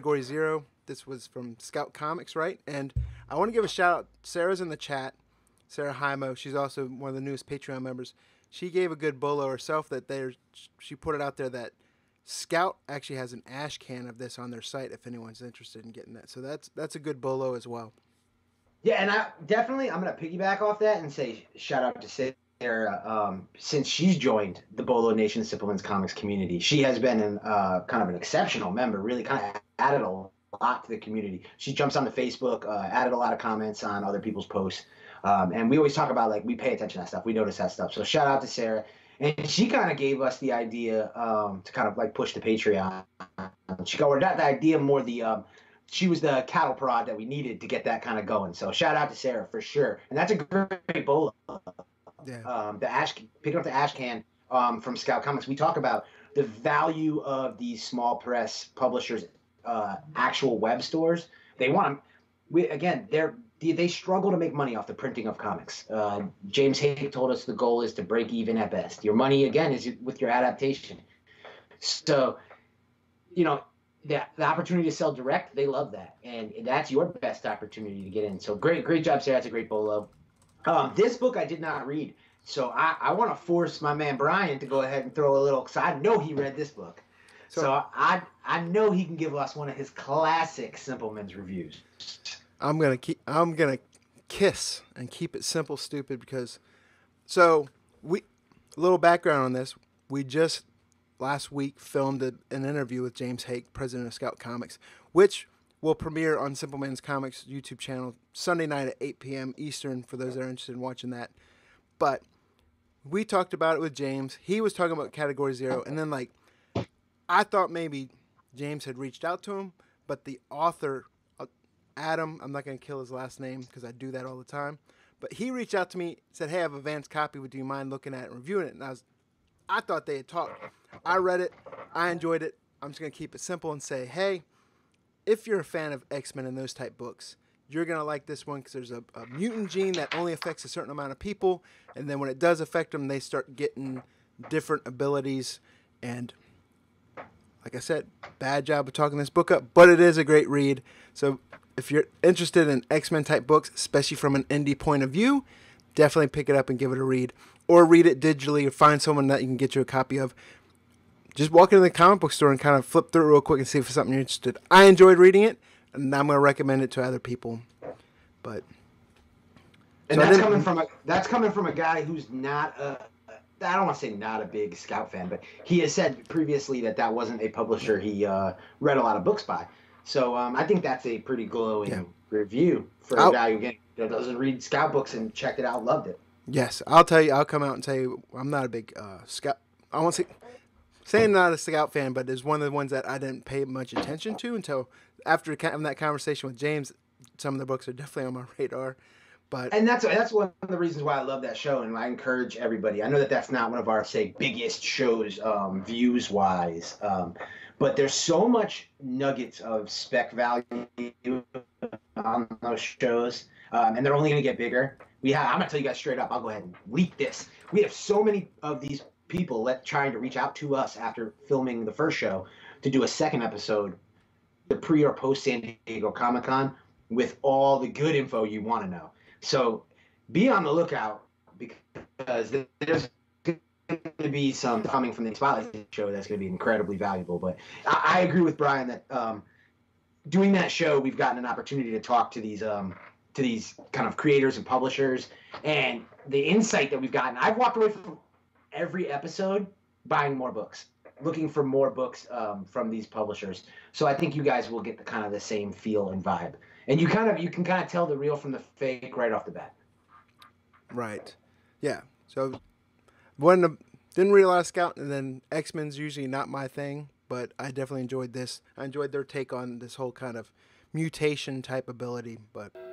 Category Zero. This was from Scout Comics, right? And I want to give a shout out. Sarah's in the chat. Sarah Hymo. She's also one of the newest Patreon members. She gave a good bolo herself that she put it out there that Scout actually has an ash can of this on their site if anyone's interested in getting that. So that's a good bolo as well. Yeah, and I'm going to piggyback off that and say shout out to Sarah. Since she's joined the Bolo Nation Simpleman's Comics community, she has been kind of an exceptional member, really kind of added a lot to the community. She jumps onto Facebook, added a lot of comments on other people's posts. And we always talk about, like, we pay attention to that stuff. We notice that stuff. So shout out to Sarah. And she kind of gave us the idea to kind of, like, push the Patreon. She got not the idea, more the she was the cattle prod that we needed to get that kind of going. So shout out to Sarah for sure. And that's a great bowl. Yeah. Picking up the ash can from Scout Comics. We talk about the value of these small press publishers, actual web stores. They want them. They struggle to make money off the printing of comics. James Haick told us the goal is to break even at best. Your money, again, is with your adaptation. So, you know, the opportunity to sell direct, they love that. And that's your best opportunity to get in. So great job, Sarah. That's a great bolo. This book I did not read. So I want to force my man Brian to go ahead and throw a little, because I know he read this book. So I know he can give us one of his classic Simpleman's reviews. I'm gonna kiss and keep it simple, stupid, because a little background on this. We just last week filmed an interview with James Haick, president of Scout Comics, which will premiere on Simpleman's Comics YouTube channel Sunday night at 8 p.m. Eastern for those that are interested in watching that. But we talked about it with James. He was talking about Category Zero, and then, like, I thought maybe James had reached out to him, but the author, Adam, I'm not going to kill his last name because I do that all the time, but he reached out to me, said, hey, I have an advanced copy. Would you mind looking at it and reviewing it? And I thought they had talked. I read it. I enjoyed it. I'm just going to keep it simple and say, hey, if you're a fan of X-Men and those type books, you're going to like this one because there's a mutant gene that only affects a certain amount of people, and then when it does affect them, they start getting different abilities. And like I said, bad job of talking this book up, but it is a great read. So if you're interested in X-Men type books, especially from an indie point of view, definitely pick it up and give it a read. Or read it digitally, or find someone that you can get you a copy of. Just walk into the comic book store and kind of flip through it real quick and see if it's something you're interested in. I enjoyed reading it, and I'm going to recommend it to other people. But and that's coming from a guy who's not I don't want to say not a big Scout fan, but he has said previously that that wasn't a publisher he read a lot of books by. So I think that's a pretty glowing review for a guy who doesn't read Scout books and checked it out, loved it. Yes, I'll tell you. I'll come out and tell you I'm not a big Scout. I won't say I'm not a Scout fan, but it's one of the ones that I didn't pay much attention to until after having that conversation with James. Some of the books are definitely on my radar. But and that's one of the reasons why I love that show, and I encourage everybody. I know that that's not one of our, say, biggest shows views-wise, but there's so much nuggets of spec value on those shows, and they're only going to get bigger. I'm going to tell you guys straight up. I'll go ahead and leak this. We have so many of these people trying to reach out to us after filming the first show to do a second episode, the pre or post San Diego Comic Con, with all the good info you want to know. So be on the lookout, because there's going to be some coming from the Spotlight show that's going to be incredibly valuable. But I agree with Brian that doing that show, we've gotten an opportunity to talk to these kind of creators and publishers. And the insight that we've gotten, I've walked away from every episode buying more books, looking for more books from these publishers. So I think you guys will get the same feel and vibe. And you can kind of tell the real from the fake right off the bat. Right. Yeah. So didn't realize Scout, and then X-Men's usually not my thing, but I definitely enjoyed this. I enjoyed their take on this whole kind of mutation type ability, but